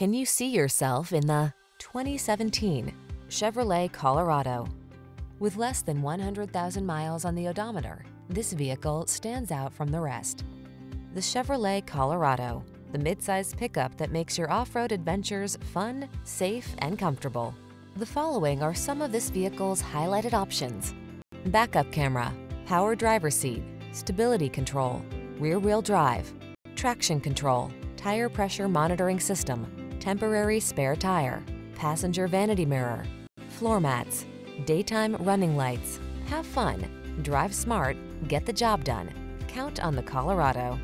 Can you see yourself in the 2017 Chevrolet Colorado? With less than 100,000 miles on the odometer, this vehicle stands out from the rest. The Chevrolet Colorado, the midsize pickup that makes your off-road adventures fun, safe, and comfortable. The following are some of this vehicle's highlighted options: backup camera, power driver seat, stability control, rear-wheel drive, traction control, tire pressure monitoring system, temporary spare tire, passenger vanity mirror, floor mats, daytime running lights. Have fun, drive smart, get the job done. Count on the Colorado.